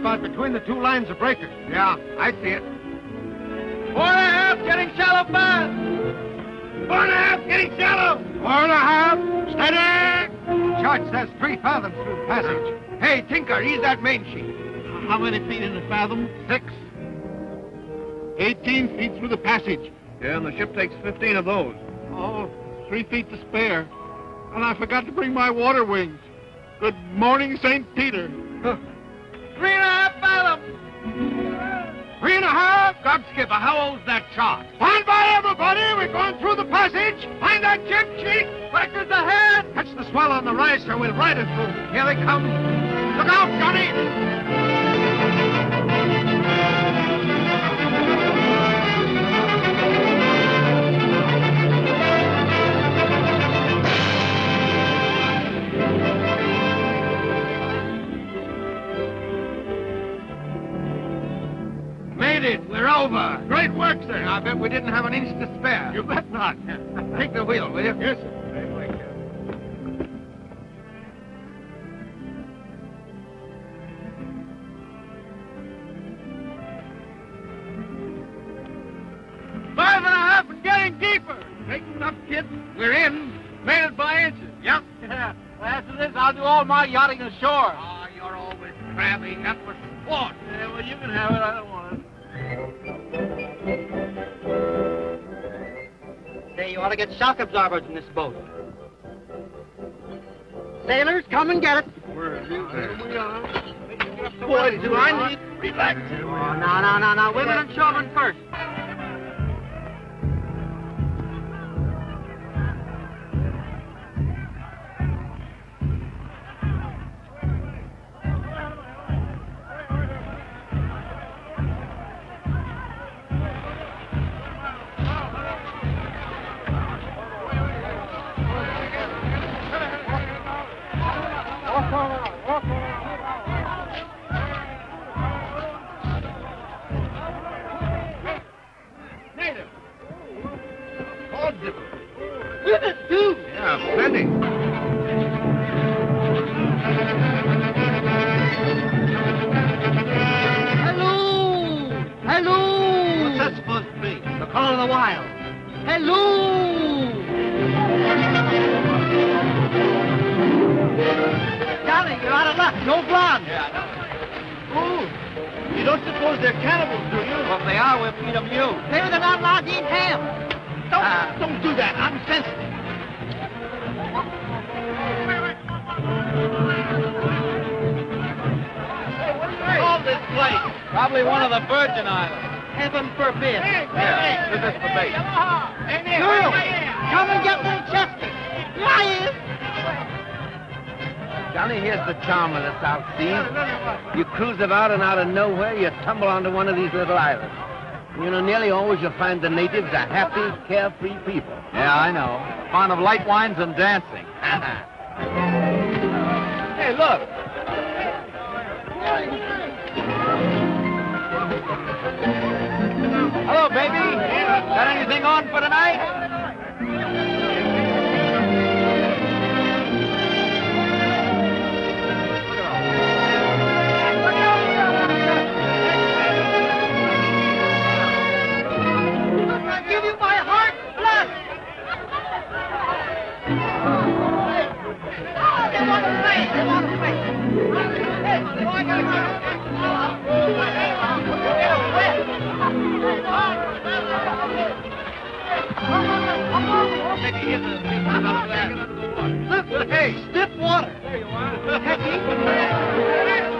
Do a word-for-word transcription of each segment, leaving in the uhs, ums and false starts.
spot between the two lines of breakers. Yeah, I see it. Four and a half, getting shallow fast. Four and a half, getting shallow. Four and a half, steady. Chart says three fathoms through passage. Hey, Tinker, ease that main sheet. How many feet in a fathom? Six. Eighteen feet through the passage. Yeah, and the ship takes fifteen of those. Oh, three feet to spare. And I forgot to bring my water wings. Good morning, Saint Peter. Huh. Three and a half fathoms. Three and a half? God, skipper, how old's that chart? Stand by, everybody. We're going through the passage. Find that jib sheet. Breakers ahead. Catch the swell on the rise, sir. We'll ride it through. Here they come. Look out, Johnny. Made it. We're over. Great work, sir. I bet we didn't have an inch to spare. You bet not. Take the wheel, will you? Yes, sir. Five and a half and getting deeper. Making up, kids. We're in. Made it by inches. Yep. Well, after this, I'll do all my yachting ashore. Ah, oh, you're always crabby. That was sport. Yeah, well, you can have it. I don't want it. Say, you ought to get shock absorbers in this boat. Sailors, come and get it. Where are you there? Here we are. Boy, do I need... Relax. Oh, no, no, no, no. Women and children first. Out and out of nowhere, you tumble onto one of these little islands. You know, nearly always you'll find the natives are happy, carefree people. Yeah, I know. Fond of light wines and dancing. Hey, look. Hello, baby. Got anything on for tonight? Look, hey, stiff water. There you are. Hey,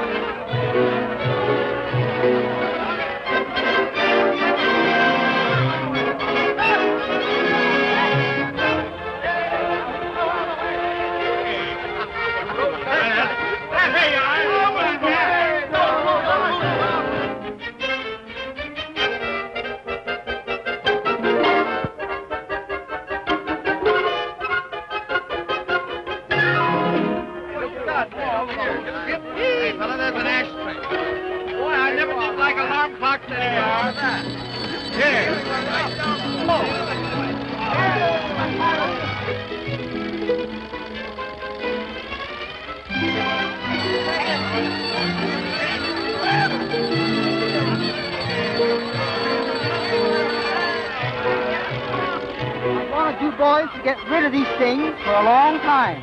managed to get rid of these things for a long time.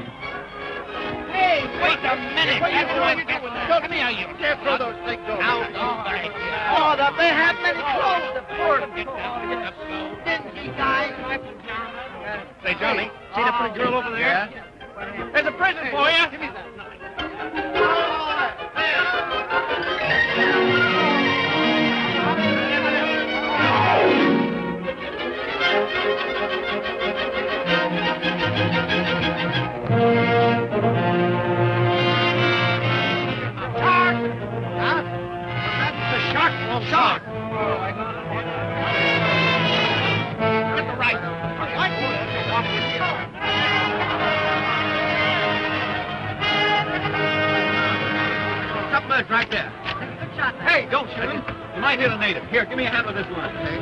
Hey, wait a minute. What are you doing? Come here, you. Can't throw those things over. Now, all right. Oh, the they have many clothes, the poor. Dingy guys. Say, Johnny, see that pretty girl over there? There's a present for you. Give me that. Shark! Oh, I got it. Get the right. I'd like to walk with you. Stop birds right there. That's a good shot. Hey, don't shoot him. You might hit a native. Here, give me a half of this one. Okay.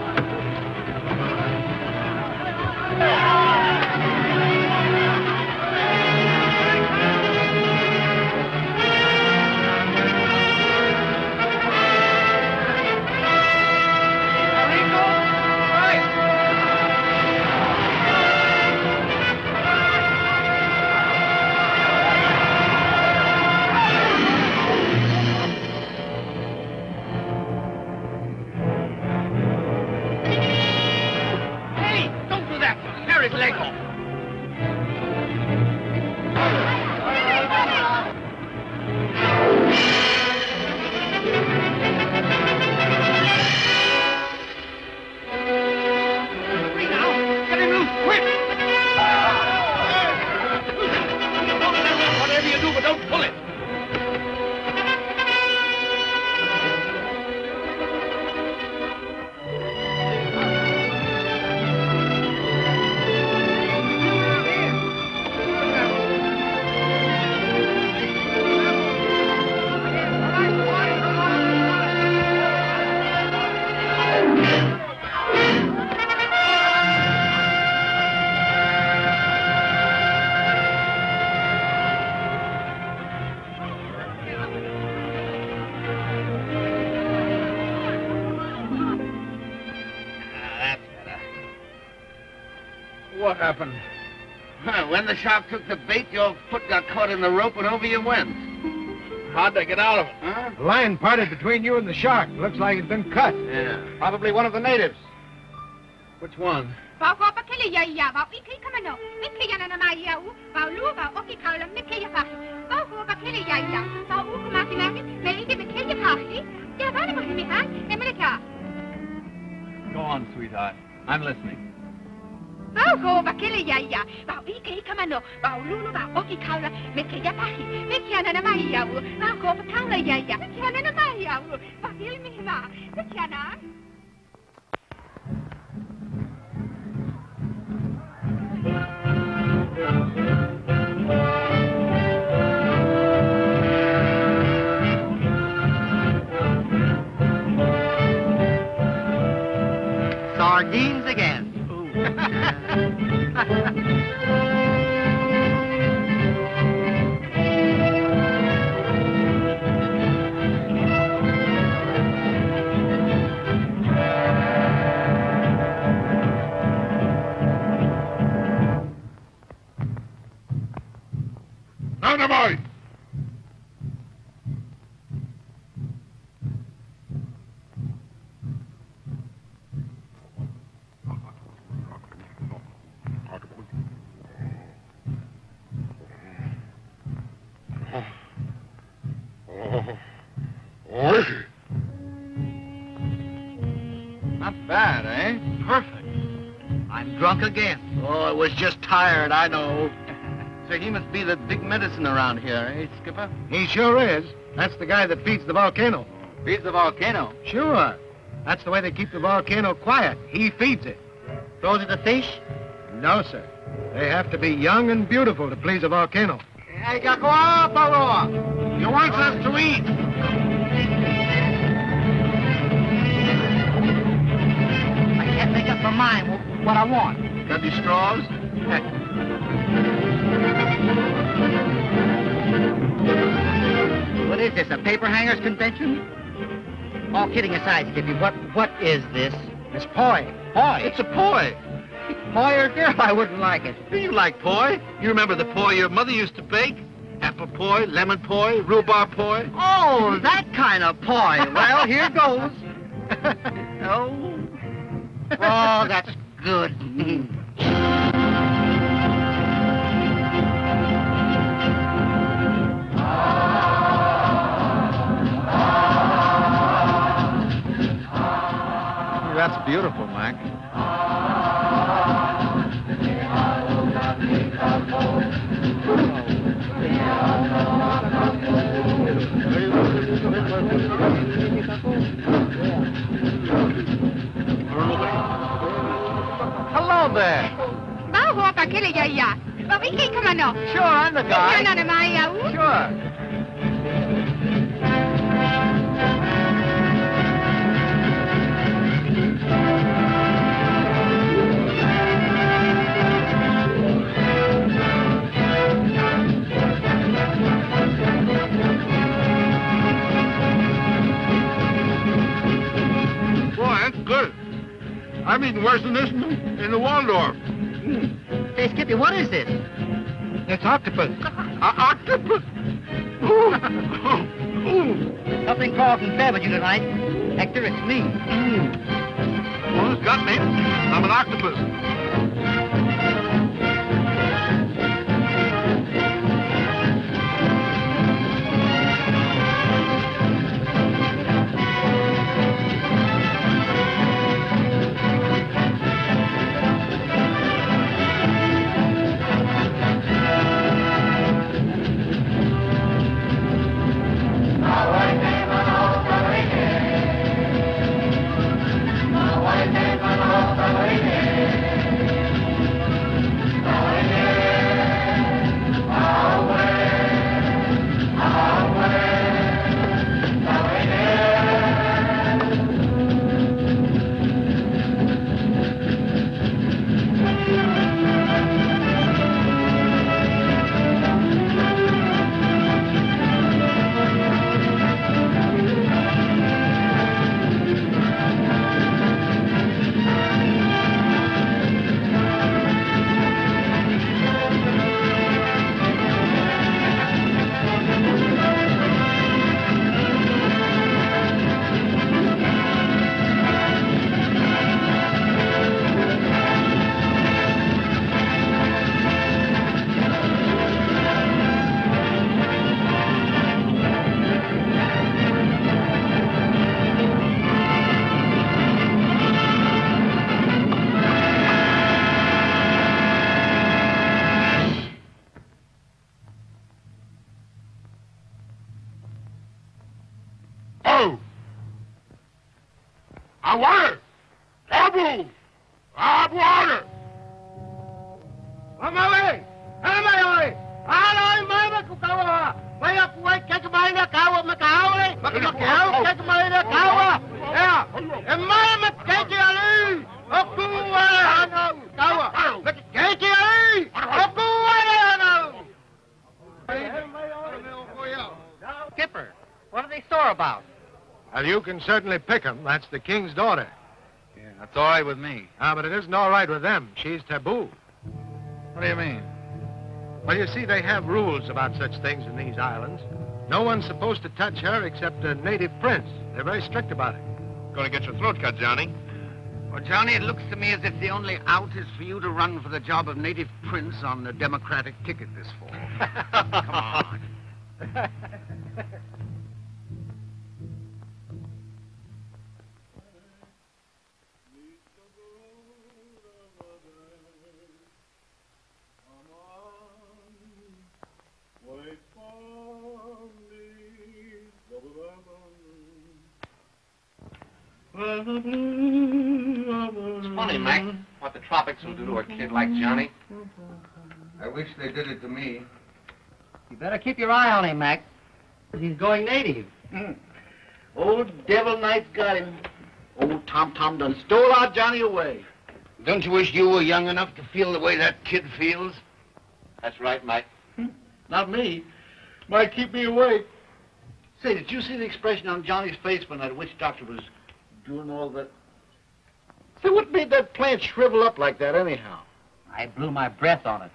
Happened. Well, when the shark took the bait, your foot got caught in the rope and over you went. How'd they get out of it? Huh? The line parted between you and the shark. Looks like it's been cut. Yeah. Probably one of the natives. Which one? Go on, sweetheart. I'm listening. Sardines again. Dynamite! Again. Oh, I was just tired, I know. So he must be the big medicine around here, eh, Skipper? He sure is. That's the guy that feeds the volcano. Feeds the volcano? Sure. That's the way they keep the volcano quiet. He feeds it. Throws it to fish? No, sir. They have to be young and beautiful to please a volcano. Hey, Gakuapaloa! He wants us to eat. I can't make up my mind what I want. Got these straws? Heck. What is this, a paper hangers convention? All kidding aside, Skippy, what, what is this? It's poi. Poi? It's a poi. Boy or girl, I wouldn't like it. You like poi. You remember the poi your mother used to bake? Apple poi, lemon poi, rhubarb poi. Oh, that kind of poi. Well, here goes. Oh. Oh, that's good. That's beautiful, Mac. Hello there. Sure, I'm the guy. Sure. I'm eating worse than this in the Waldorf. Mm. Hey, Skippy, what is this? It's octopus. Uh, octopus? Ooh. Ooh. Something called and bad with you tonight. Hector, it's me. Mm. Well, who's got me? I'm an octopus. Can certainly pick them. That's the king's daughter. Yeah, that's all right with me. Ah, but it isn't all right with them. She's taboo. What do you mean? Well, you see, they have rules about such things in these islands. No one's supposed to touch her except a native prince. They're very strict about it. Gonna get your throat cut, Johnny. Well, Johnny, it looks to me as if the only out is for you to run for the job of native prince on the Democratic ticket this fall. Come on. It's funny, Mac, what the tropics will do to a kid like Johnny. I wish they did it to me. You better keep your eye on him, Mac, because he's going native. Mm. Old Devil Knight's got him. Old Tom Tom done stole our Johnny away. Don't you wish you were young enough to feel the way that kid feels? That's right, Mac. Not me. Might keep me awake. Say, did you see the expression on Johnny's face when that witch doctor was doing all that? So what made that plant shrivel up like that anyhow? I blew my breath on it.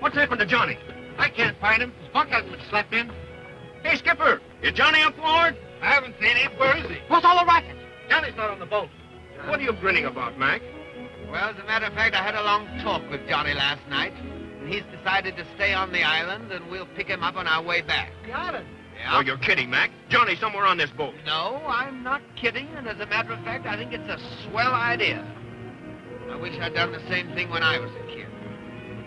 What's happened to Johnny? I can't find him. His bunk hasn't been slept in. Hey, Skipper, is Johnny up aboard? I haven't seen him. Where is he? What's all the racket? Johnny's not on the boat. Johnny. What are you grinning about, Mac? Well, as a matter of fact, I had a long talk with Johnny last night, and he's decided to stay on the island, and we'll pick him up on our way back. The island? Yeah. Oh, you're kidding, Mac. Johnny's somewhere on this boat. No, I'm not kidding, and as a matter of fact, I think it's a swell idea. I wish I'd done the same thing when I was a kid.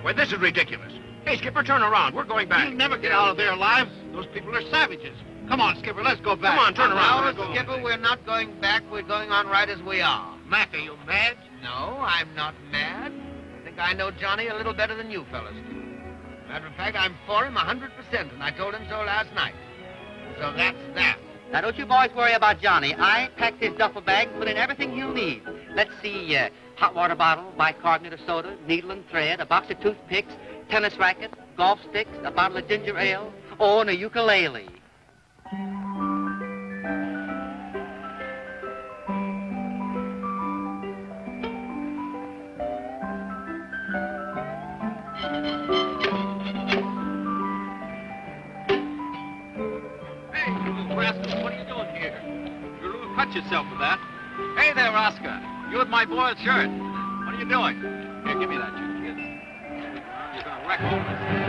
Well, this is ridiculous. Hey, Skipper, turn around. We're going back. You'll never get out of there alive. Those people are savages. Come on, Skipper, let's go back. Come on, turn around. Skipper, we're not going back. We're going on right as we are. Mac, are you mad? No, I'm not mad. I think I know Johnny a little better than you fellas do. Matter of fact, I'm for him one hundred percent, and I told him so last night. So that's that. Now, don't you boys worry about Johnny. I packed his duffel bag, put in everything he'll need. Let's see, uh, hot water bottle, bicarbonate of soda, needle and thread, a box of toothpicks, tennis rackets, golf sticks, a bottle of ginger ale, oh, and a ukulele. Yourself with that. Hey there, Oscar. You with my boiled shirt. What are you doing? Here, give me that, you kid. You're gonna wreck all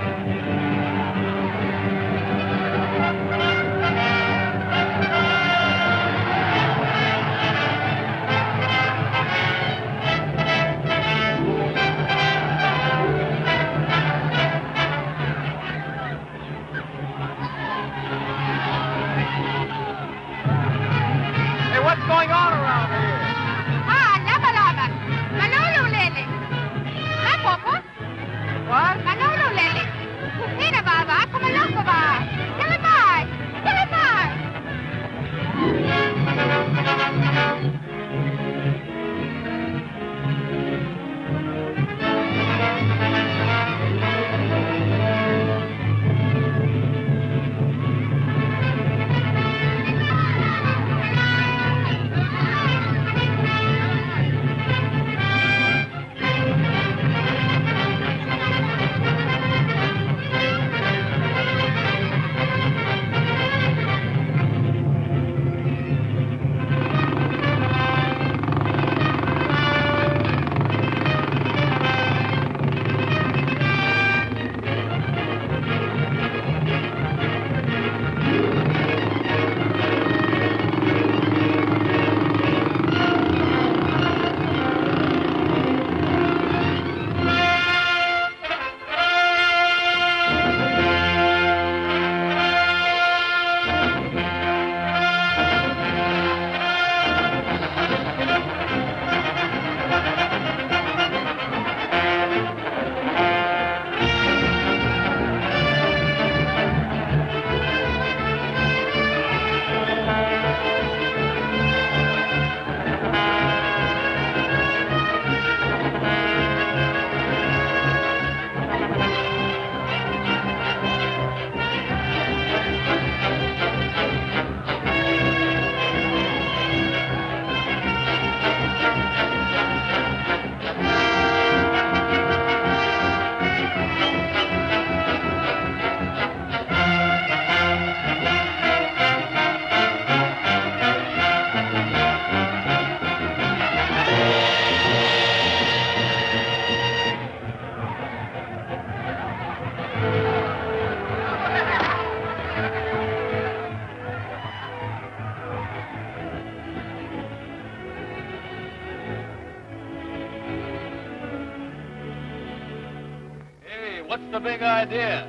big idea.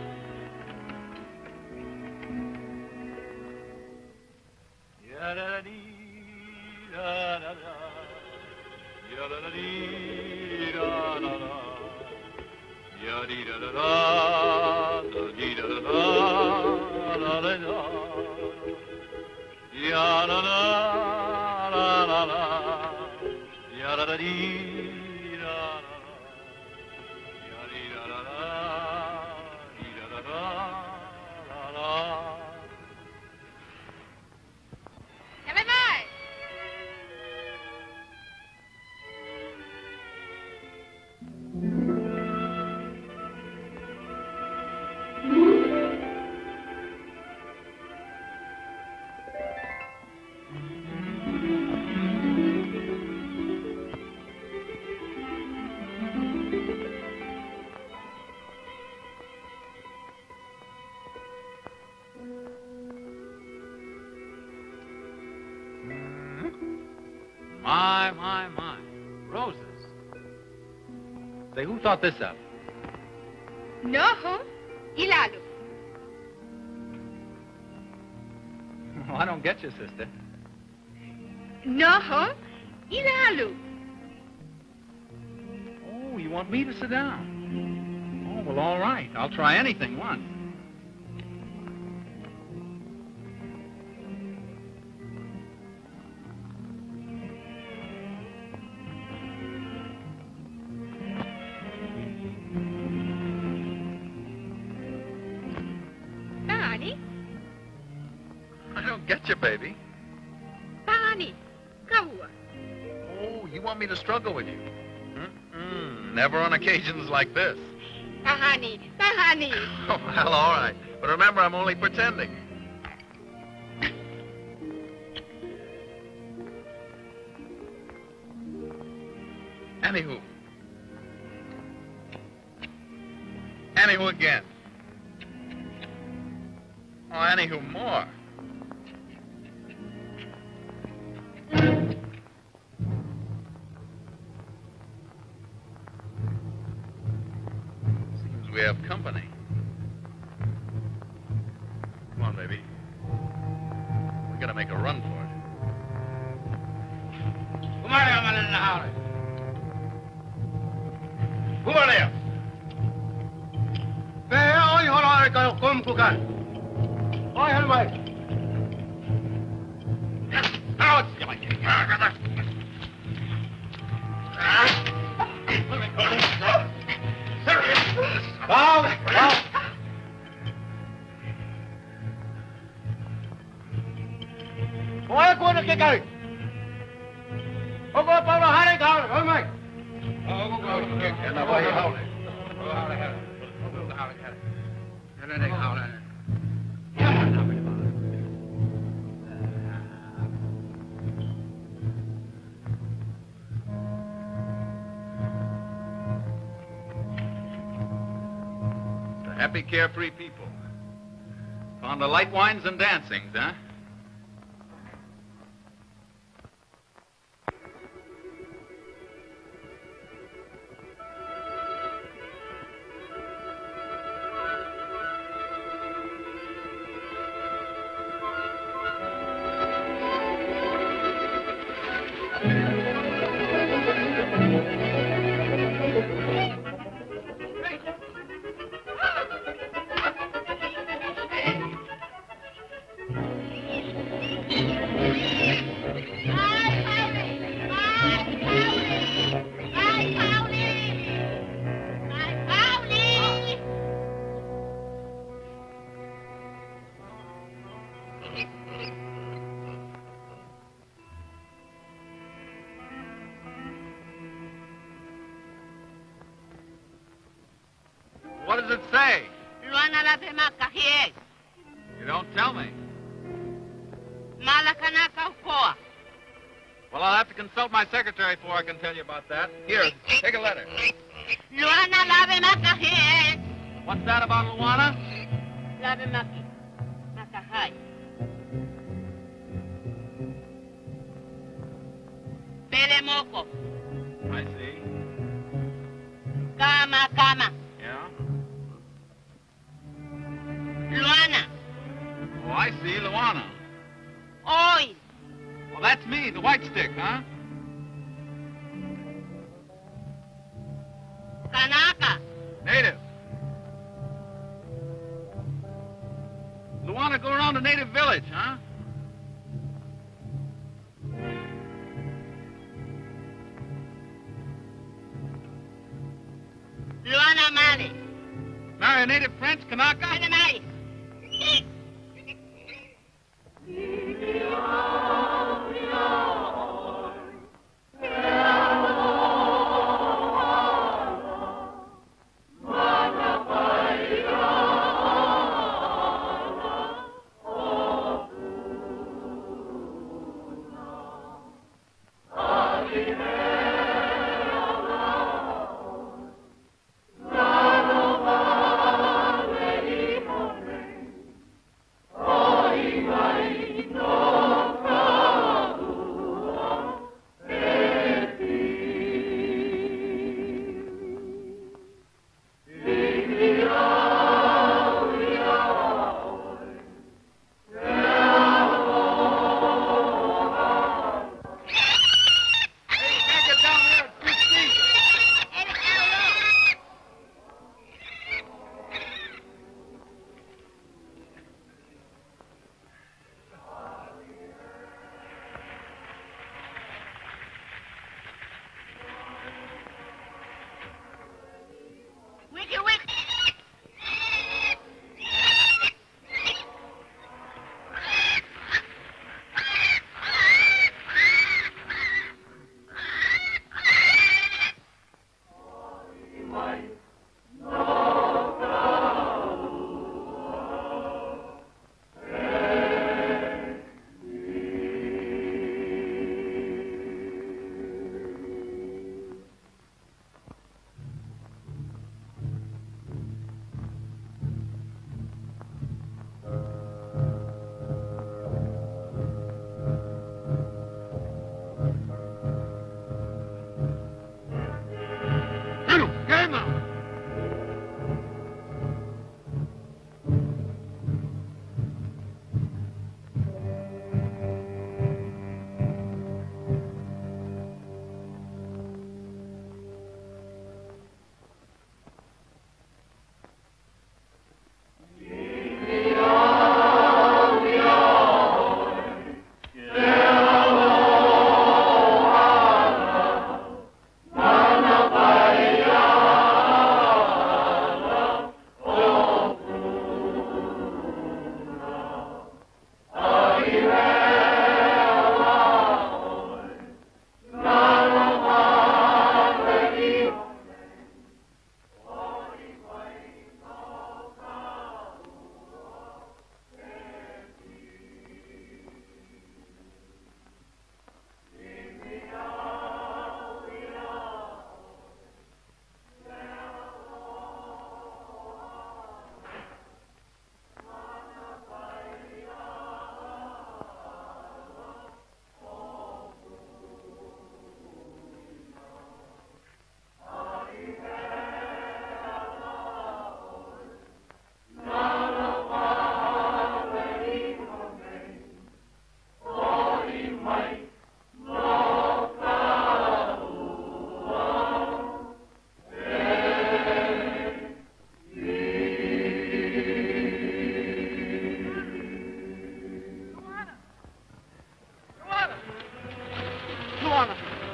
Who thought this up? No, Ilalu. Well, I don't get you, sister. No, Inalu. Oh, you want me to sit down? Oh, well, all right. I'll try anything once. Baby. Barney, Kaua. Oh, you want me to struggle with you? Mm-mm, never on occasions like this. Barney, Barney. Oh, well, all right. But remember, I'm only pretending. Anywho. Anywho again. Oh, anywho more. We have company. Come on, baby. We gotta make a run for it. Come on here, man in the house. Come on here. Hey, hold on, I'll come cook on. Oh, help me. Out, you might. Down, down. Why go to kick out? Oh, go up on the high ground. Oh, my. Oh, go to kick and the boy howling. Oh, how the hell? Oh, how the hell? And then they howl at it. Happy, carefree people. Fond of light wines and dancings, huh? What does it say? Luana Kahies. You don't tell me. Malakanaka Foa. Well, I'll have to consult my secretary before I can tell you about that. Here, take a letter. Luana Kahies. What's that about Luana? Lavemaki Makahai. Pele Moko. I see. Kama Kama. Luana. Oh, I see, Luana. Oi. Well, that's me, the white stick, huh? Kanaka. Native. Luana, go around the native village, huh? Luana Mali. Marry a native French, Kanaka? Kanaka.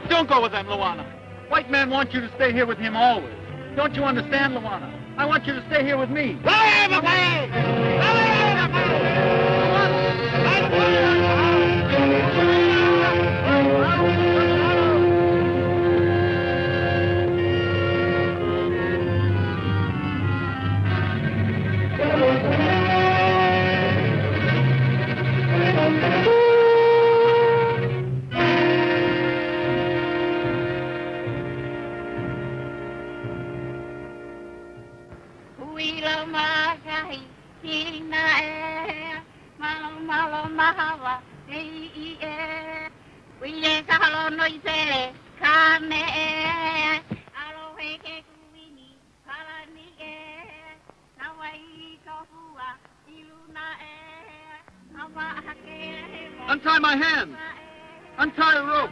Don't go with them, Luana. White man wants you to stay here with him always. Don't you understand, Luana? I want you to stay here with me. Untie my hands. Untie the rope.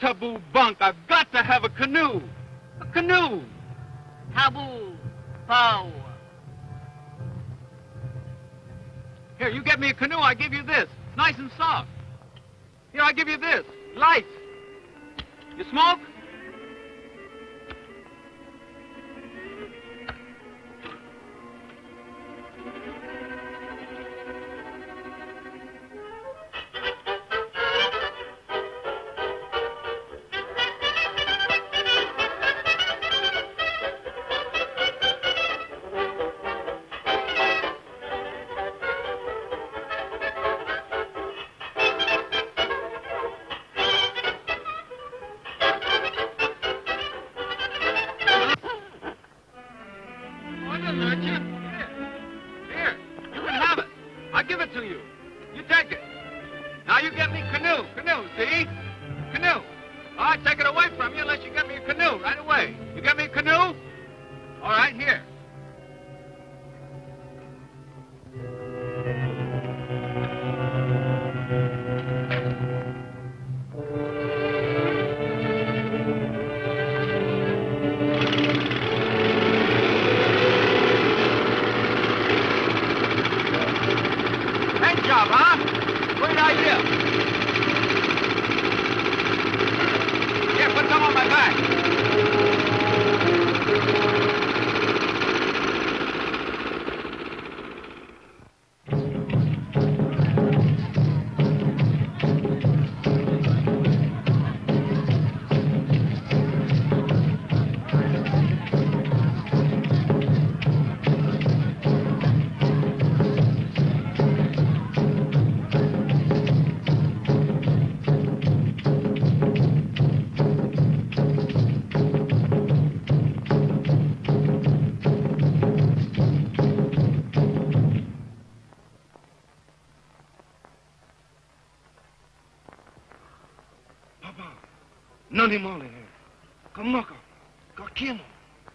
Taboo bunk. I've got to have a canoe. A canoe. Taboo bow. Here, you get me a canoe, I give you this. Nice and soft. Here, I give you this. Light. You smoke?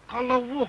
Hello,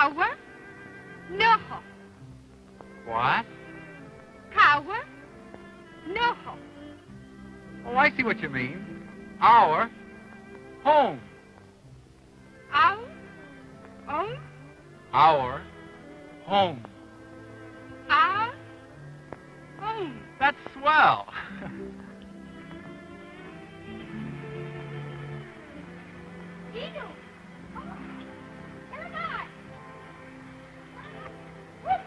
Kawa. Noho. What? Kawa. Noho. Oh, I see what you mean. Our home. Our home? Our home. Our home. That's swell. Dino. Oh, they're not. Dino.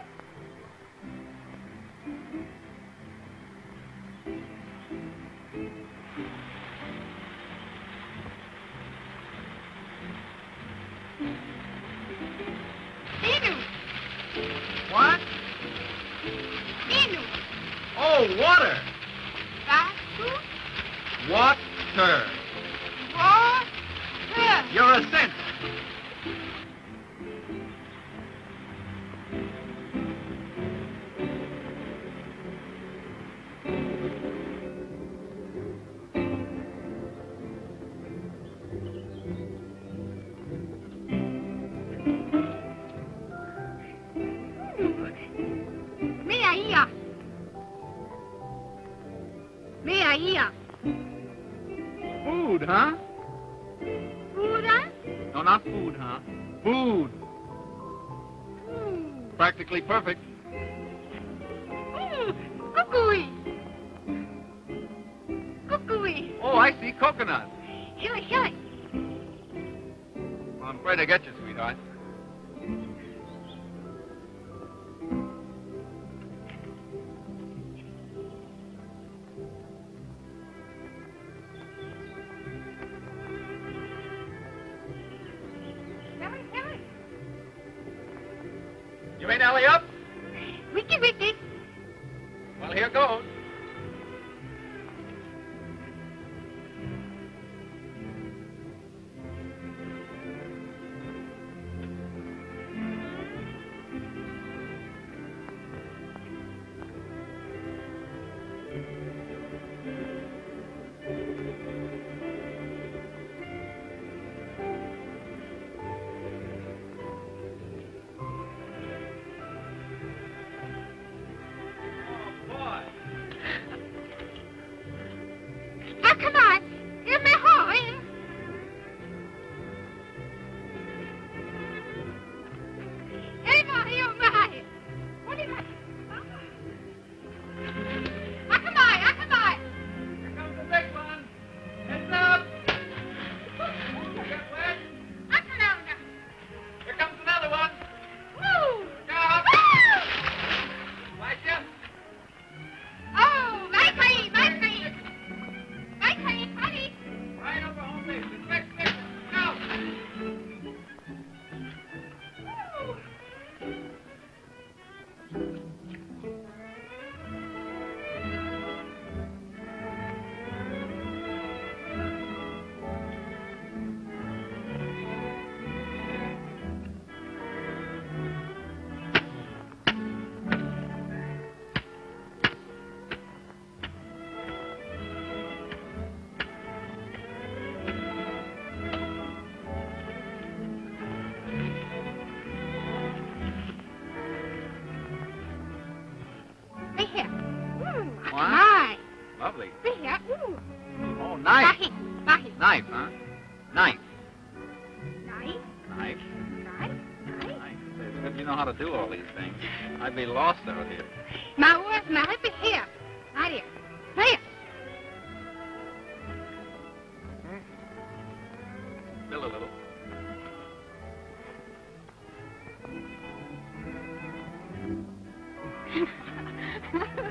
What? Dino. Oh, water. Baku. Water. Water. You're a cent. Mea ia. Mea ia. Food, huh? No, not food, huh? Food. Mm. Practically perfect. Mm. Kukui. Kukui. Oh, I see. Coconut. Sure, sure. Well, I'm afraid I get you, sweetheart. You mean alley up? Wiki wiki. Well, here goes. Knife, huh? Knife. Knife? Knife. Knife? Knife? Knife. It's good you know how to do all these things. I'd be lost out here. My words, my happy hair. Right here. Right here. Hmm? Spill a little.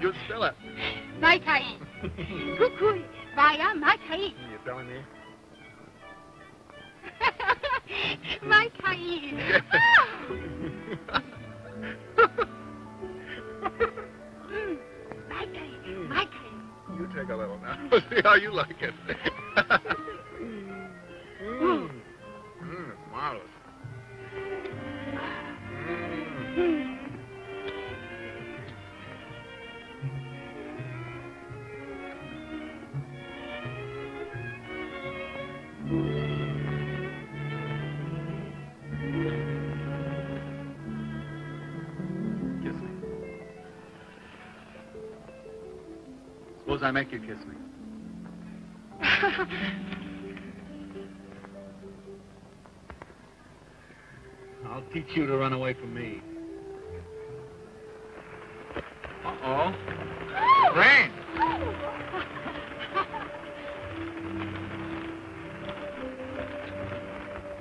You spill it. My kai. Kukui. Vaya, my kai. Telling me? My kind. mm, my kind, my kind. You take a little now. See how you like it. mm. Mm. Mm, it's marvelous. Mm. Mm. Suppose I make you kiss me. I'll teach you to run away from me. Uh-oh. Rain!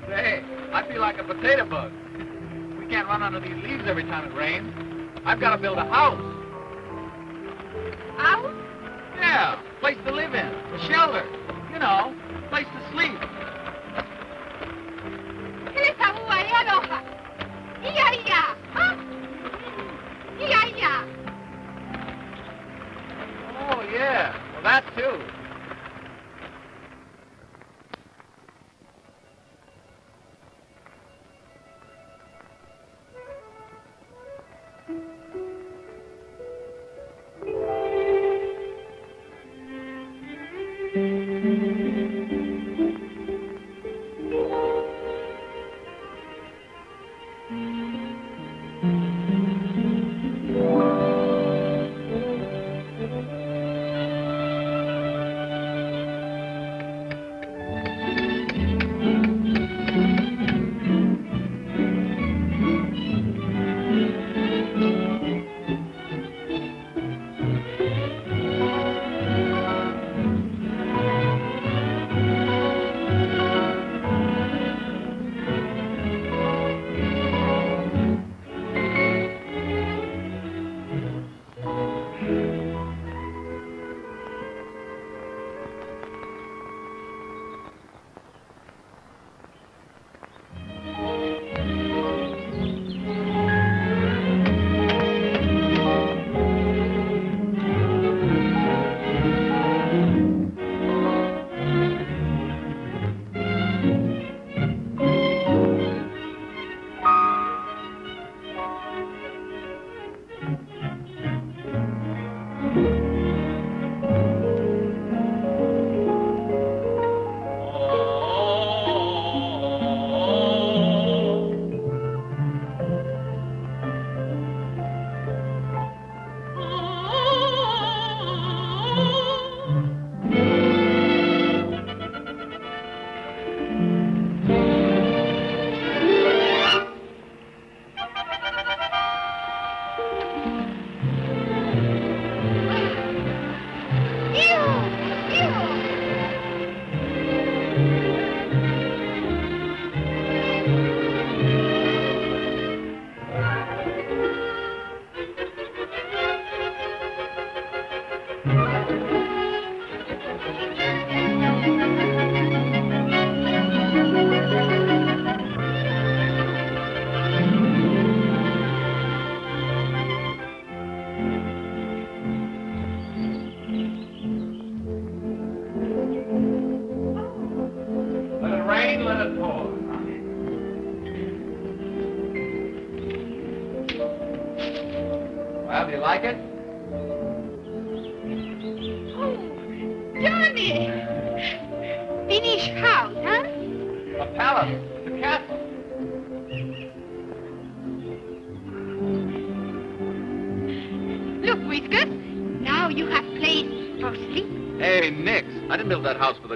Say, I feel like a potato bug. We can't run under these leaves every time it rains. I've got to build a house. House? Yeah, place to live in, a shelter, you know, place to sleep. Oh, yeah, well, that too.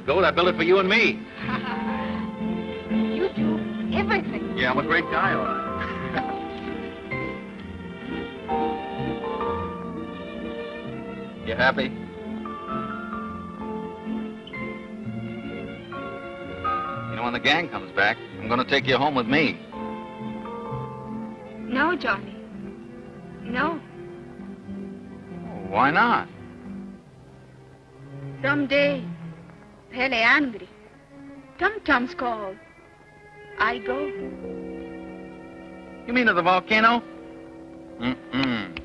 Gold, I built it for you and me. You do everything. Yeah, I'm a great guy, all right. You happy? You know, when the gang comes back, I'm going to take you home with me. No, Johnny. No. Oh, why not? Someday. Pele angry. Tum-tums call. I go. You mean to the volcano? Mm-mm.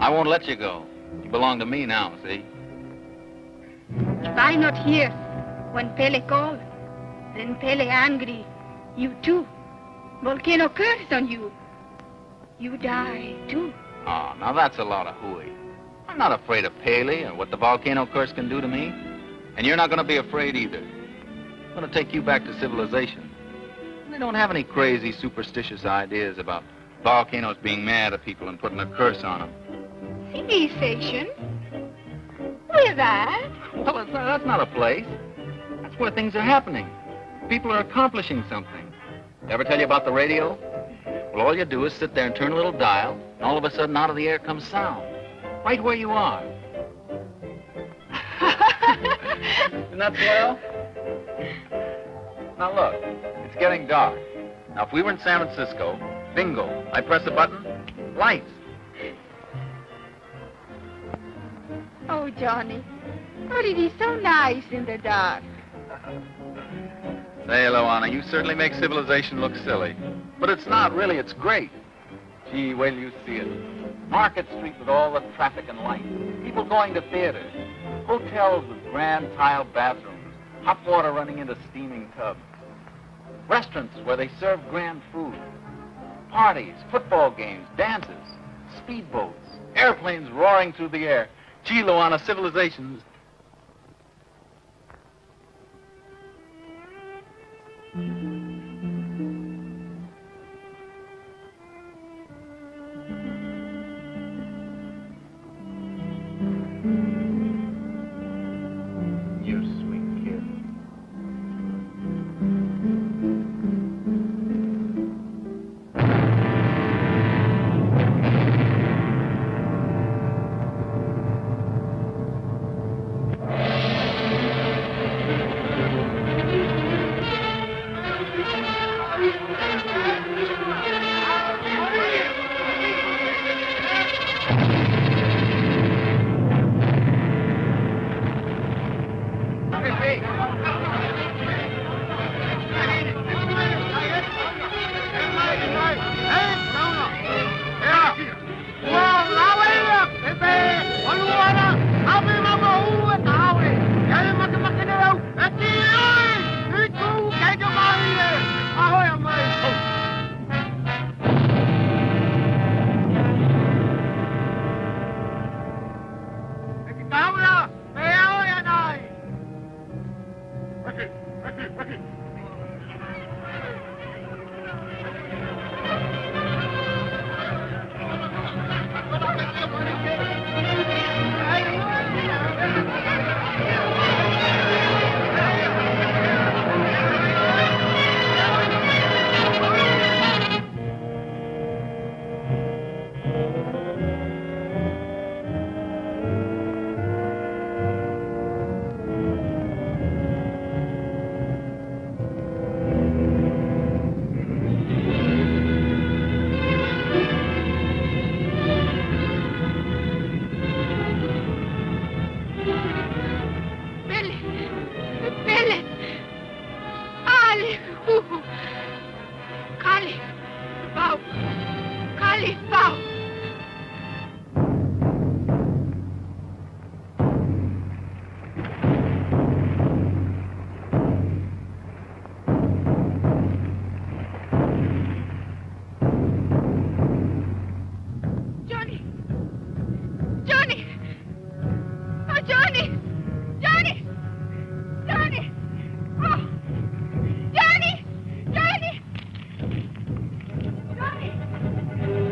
I won't let you go. You belong to me now, see? If I not here when Pele call, then Pele angry. You too. Volcano curse on you. You die too. Oh, now that's a lot of hooey. I'm not afraid of Pele or what the volcano curse can do to me. And you're not going to be afraid either. I'm going to take you back to civilization. They don't have any crazy, superstitious ideas about volcanoes being mad at people and putting a curse on them. Civilization? say that. Well, that's not, that's not a place. That's where things are happening. People are accomplishing something. Ever tell you about the radio? Well, all you do is sit there and turn a little dial, and all of a sudden, out of the air comes sound. Right where you are. Isn't that swell? Now look, it's getting dark. Now, if we were in San Francisco, bingo, I press a button, lights. Oh, Johnny, but it is so nice in the dark. Say, Luana, you certainly make civilization look silly. But it's not, really, it's great. Gee, wait till you see it. Market Street with all the traffic and lights. People going to theaters. Hotels with grand tiled bathrooms. Hot water running into steaming tubs. Restaurants where they serve grand food. Parties, football games, dances, speedboats, airplanes roaring through the air. Gee, Luana, civilizations.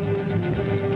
Thank you.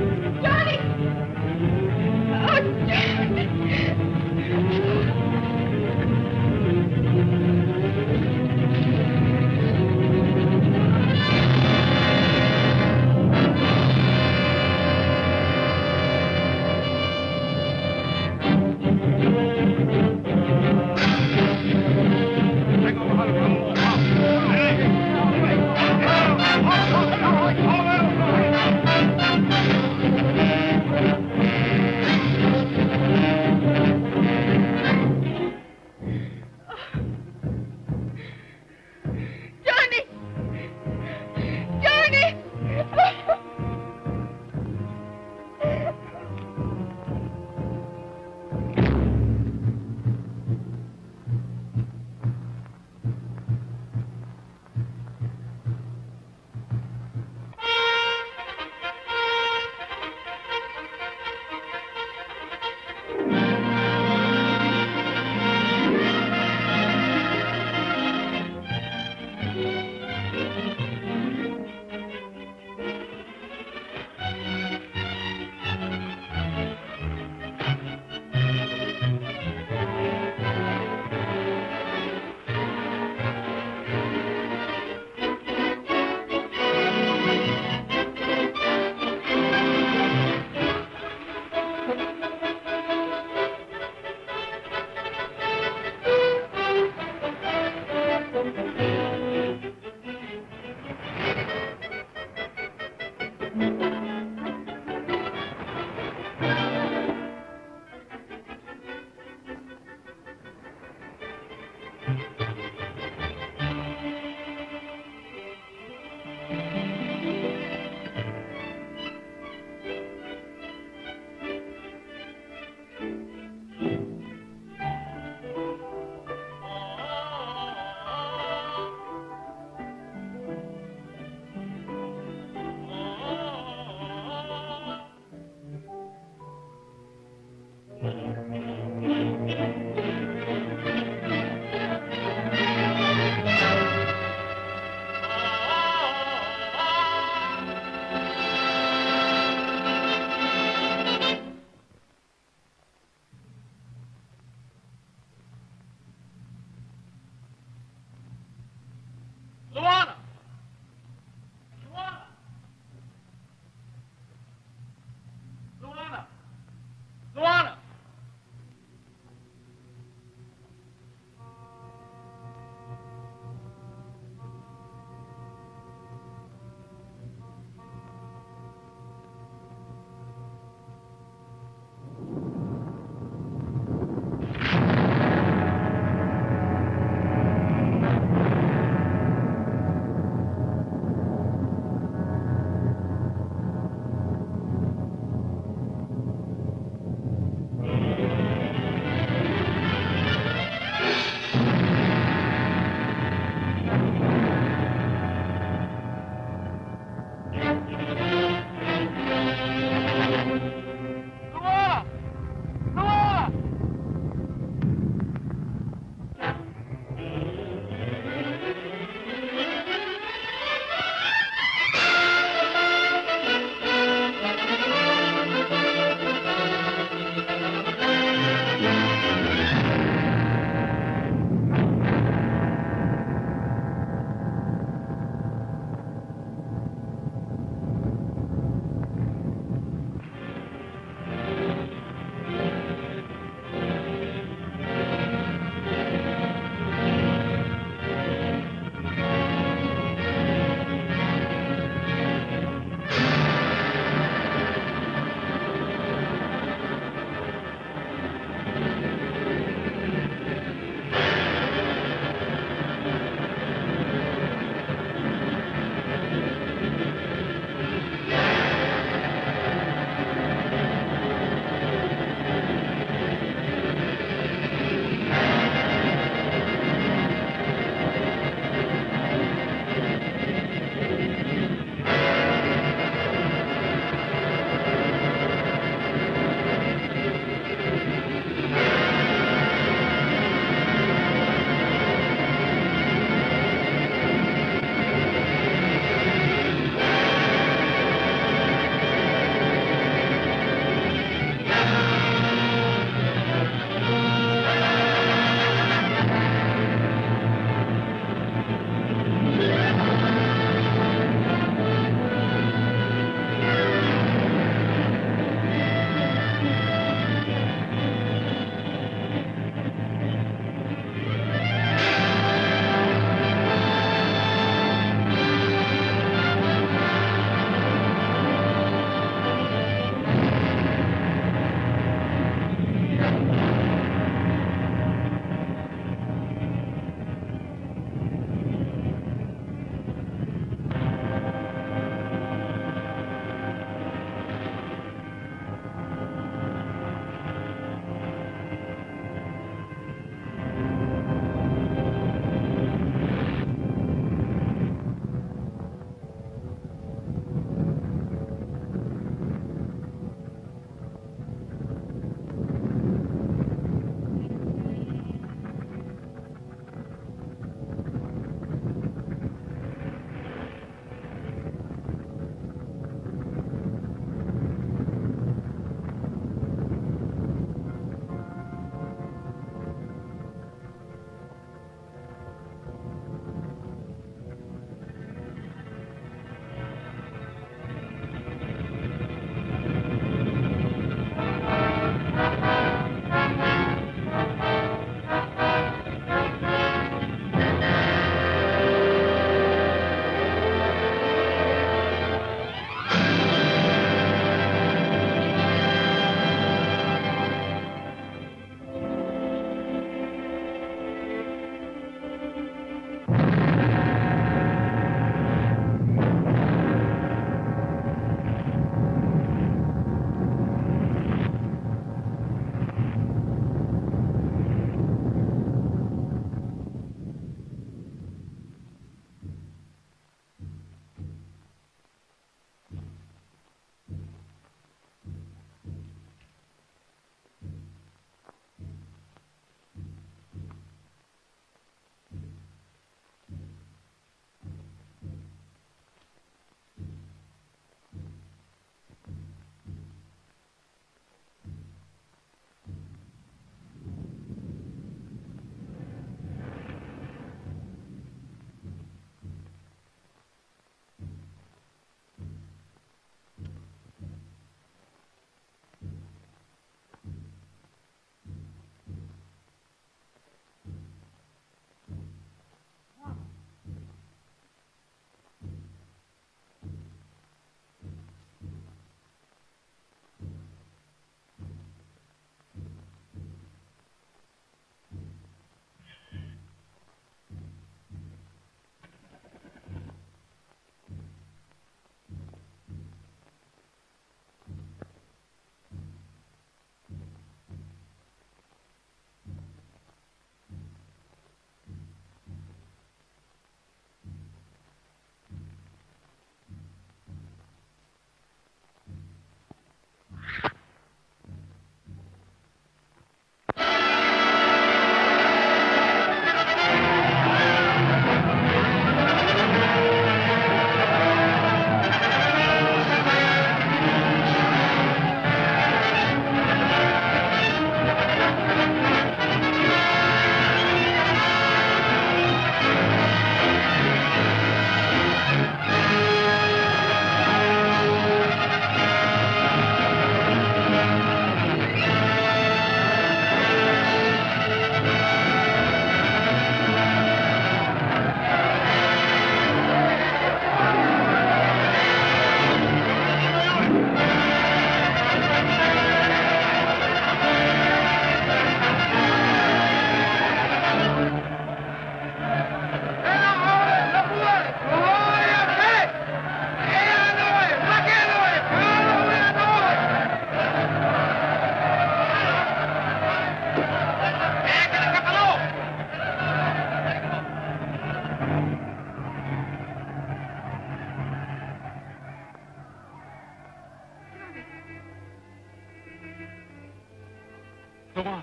Luana.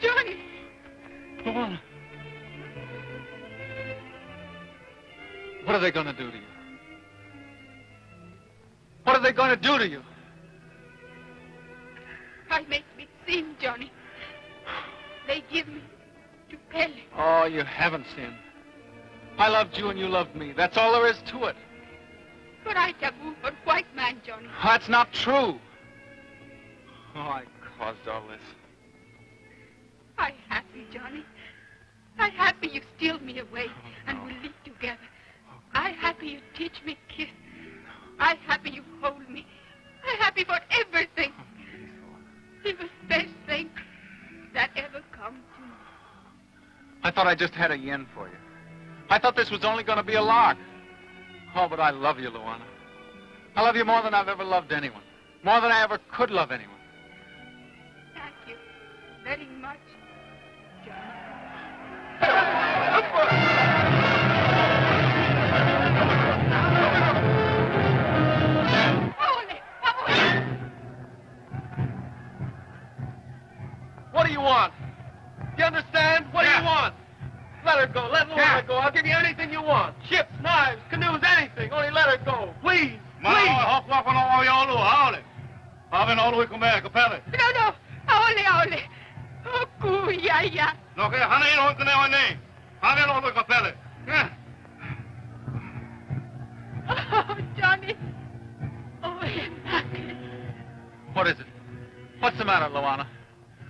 Johnny! Luana. What are they going to do to you? What are they going to do to you? I make me sin, Johnny. They give me to Pele. Oh, you haven't sinned. I loved you and you loved me. That's all there is to it. But I taboo for white man, Johnny. That's not true. Oh, I caused all this. I happy, Johnny. I happy you steal me away oh, and no. we live together. Oh, I happy you teach me kiss. No. I happy you hold me. I happy for everything. Oh, it was best thing that ever come to me. I thought I just had a yen for you. I thought this was only going to be a lark. Oh, but I love you, Luana. I love you more than I've ever loved anyone. More than I ever could love anyone. Thank you very much, John. What do you want? Do you understand? What yeah. do you want? Let her go. Let Luana yeah. go. I'll give you anything you want. Ships, knives, canoes, anything. Only let her go. Please. Please. No, no. Only, only. Oh, cool. Yeah, yeah. No, okay. Honey, don't know my name. I don't know the Pele. Oh, Johnny. Oh, what is it? What's the matter, Luana?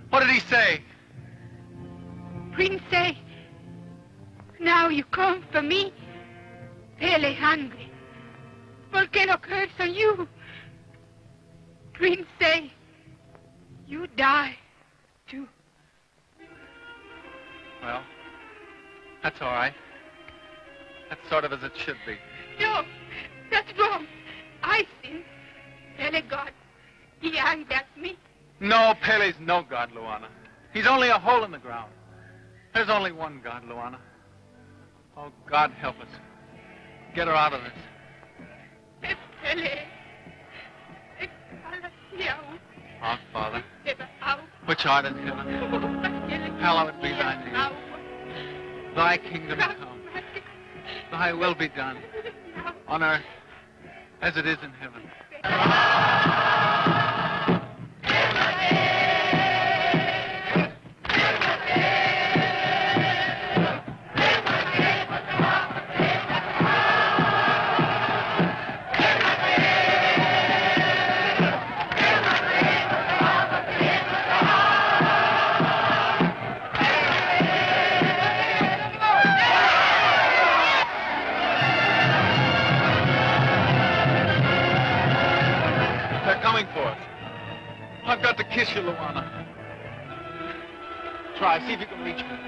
What did he say? Prince say, now you come for me, Pele hungry. Volcano curse on you. Prince say, you die too. Well, that's all right. That's sort of as it should be. No, that's wrong. I sin. Pele God, he hanged at me. No, Pele's no God, Luana. He's only a hole in the ground. There's only one God, Luana. Oh, God help us. Get her out of this. Pele. Our Father, which art in heaven, hallowed be thy name. Thy kingdom come. Thy will be done on earth as it is in heaven. I've got to kiss you, Luana. Try, see if you can reach me.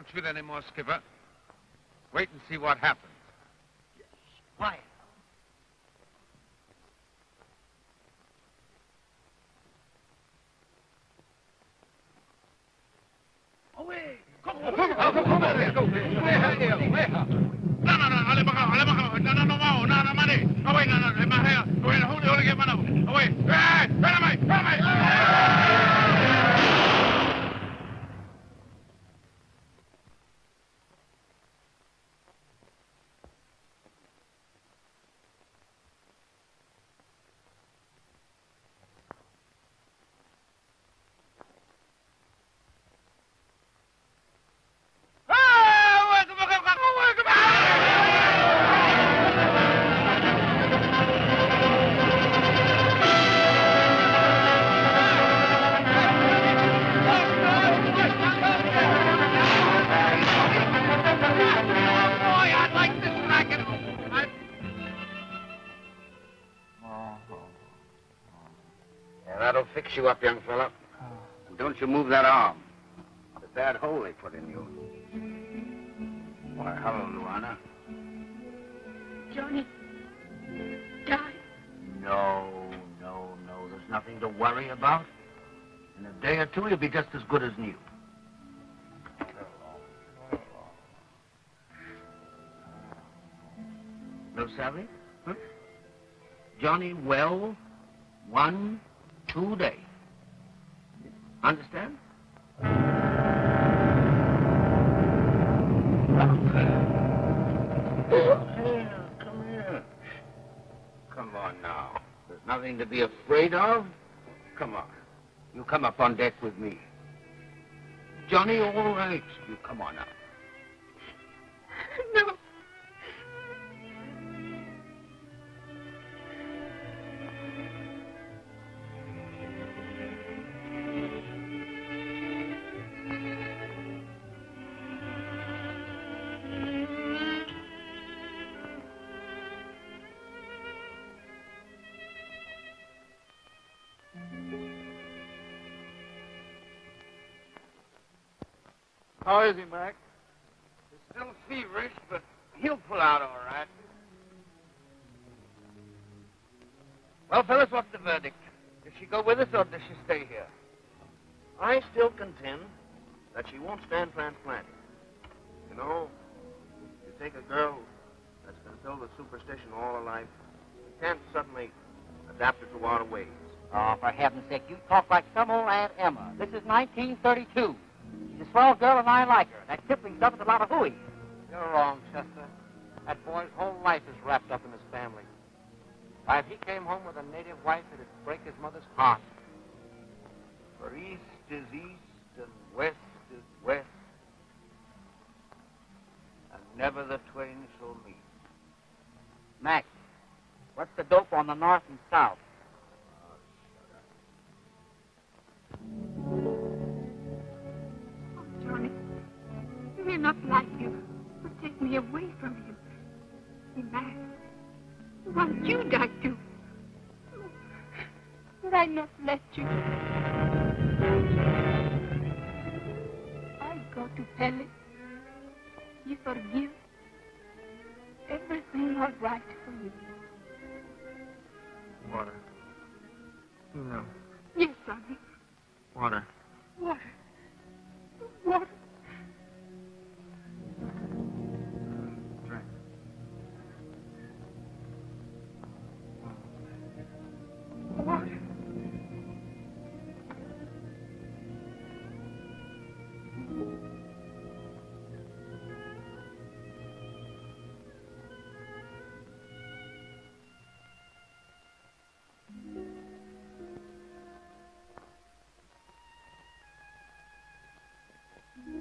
Don't shoot any more, Skipper. Wait and see what happens. Yes, quiet. Away! Come on! Come on! Come on! No, no, no! Ale bajao! Ale bajao! No, no, no! No, no, no! Mane! Away! No, no! Más allá! Away! Hold it! Hold it! Mano! Away! Hey! Run away! Run away! You up, young fella. And don't you move that arm. The bad hole they put in you. Why, hello, Luana. Johnny, die. No, no, no. There's nothing to worry about. In a day or two, you'll be just as good as new. No savvy? Huh? Johnny, well, one. Today. Understand? Come here, come here. Come on now. There's nothing to be afraid of. Come on. You come up on deck with me. Johnny, all right. You come on up. No. How is he, Mac? He's still feverish, but he'll pull out all right. Well, fellas, what's the verdict? Does she go with us or does she stay here? I still contend that she won't stand transplanting. You know, you take a girl that's been filled with superstition all her life, you can't suddenly adapt her to our ways. Oh, for heaven's sake, you talk like some old Aunt Emma. This is nineteen thirty-two. She's a swell girl, and I like her. That Kipling stuff is a lot of hooey. You're wrong, Chester. That boy's whole life is wrapped up in his family. Why, if he came home with a native wife, it'd break his mother's heart. For east is east, and west is west. And never the twain shall meet. Max, what's the dope on the north and south? He'll not like you, but take me away from him. He mad. Why don't you die too? Will I not let you? I go to Pele. You forgive. Everything all right for you. Water. No. Yes, Sonny. Water. Water. Water. Mm-hmm.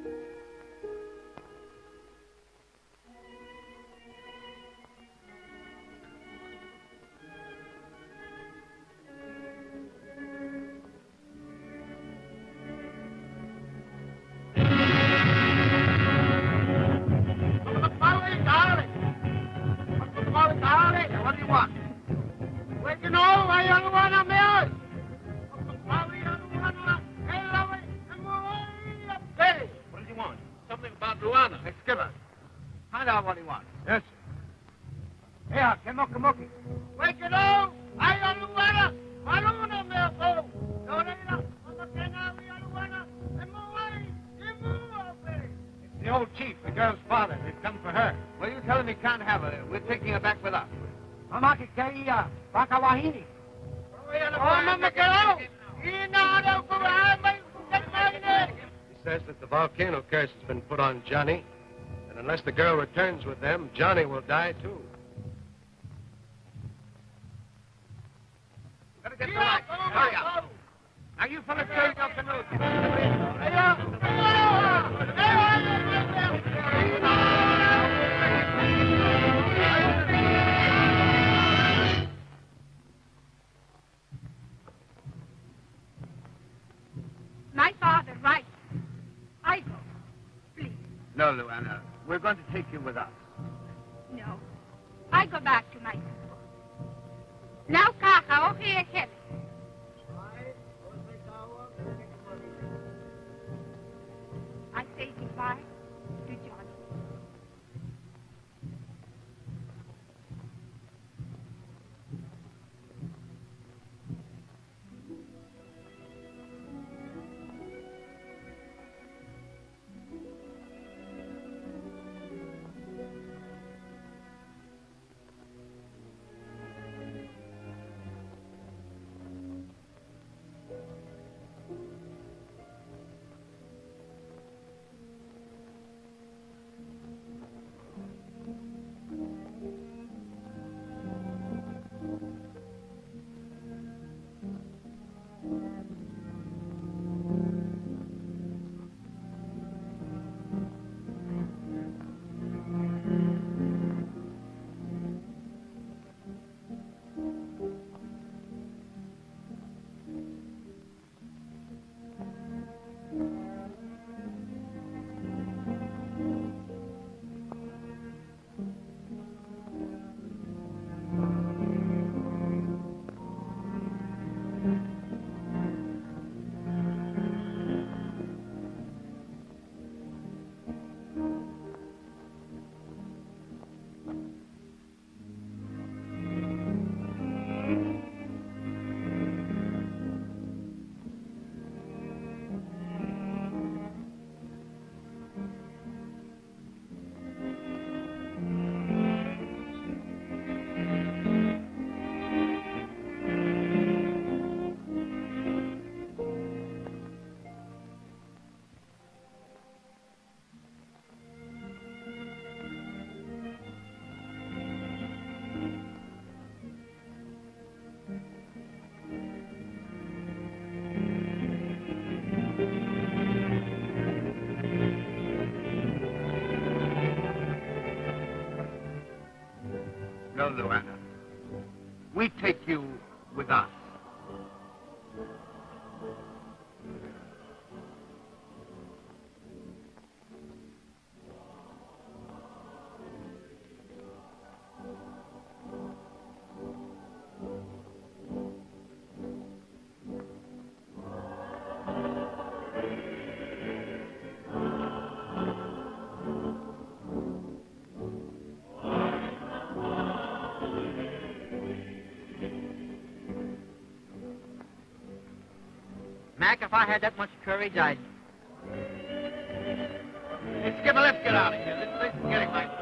Kikaiya, Wakawahini. He says that the volcano curse has been put on Johnny, and unless the girl returns with them, Johnny will die too. Better get back. Hurry up. Now you fellas turn off the nose. My father writes. I go. Please. No, Luana. We're going to take you with us. No. I go back to my father. Now, Kaka, over here. I say goodbye to Johnny. Luana, we take you with us. If I had that much courage, I'd... Hey, Skipper, let's get out of here. Let's, let's get it, Mike.